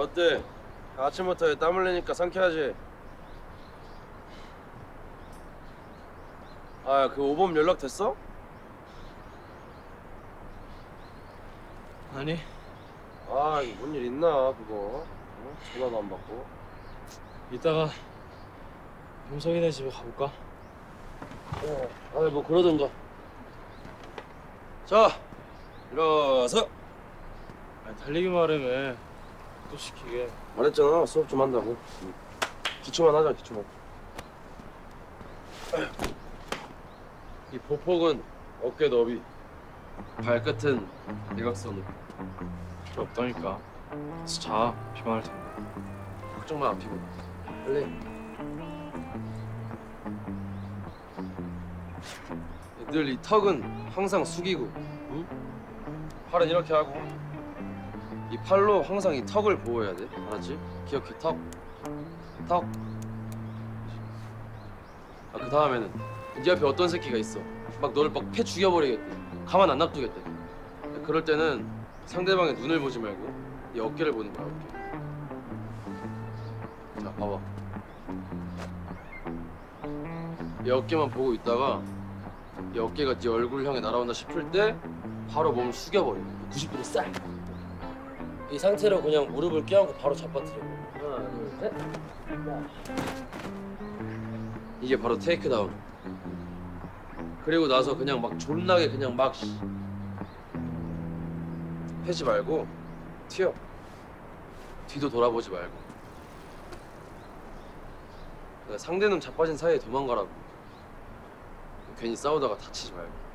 어때? 아침부터 땀 흘리니까 상쾌하지? 아, 그 오범 연락 됐어? 아니. 아, 뭔 일 있나 그거? 어? 전화도 안 받고. 이따가 용석이네 집에 가볼까? 아, 뭐 그러던가. 자, 일어서. 아니, 달리기만 하려면 또 시키게. 말했잖아, 수업 좀 한다고. 기초만 하자, 기초만. 이 보폭은 어깨 너비, 발끝은 대각선으로. 필요 없다니까. 그래서 자, 피곤할 텐데. 걱정만 안 피곤해. 빨리. 늘 이 턱은 항상 숙이고, 응? 팔은 이렇게 하고, 이 팔로 항상 이 턱을 보호해야 돼. 알았지? 기억해, 턱, 턱. 아, 그 다음에는 네 앞에 어떤 새끼가 있어. 막 너를 막 패 죽여버리겠대. 가만 안 놔두겠대. 그럴 때는 상대방의 눈을 보지 말고 네 어깨를 보는 거야, 어깨. 자, 봐봐. 이 어깨만 보고 있다가 이 어깨가 네 얼굴 향해 날아온다 싶을 때 바로 몸을 숙여버려. 90도로 싹! 이 상태로 그냥 무릎을 껴안고 바로 잡아뜨려. 하나, 둘, 셋! 이게 바로 테이크다운. 그리고 나서 그냥 막 존나게 그냥 막 패지 말고 튀어. 뒤도 돌아보지 말고. 상대는 자빠진 사이에 도망가라고. 괜히 싸우다가 다치지 말고.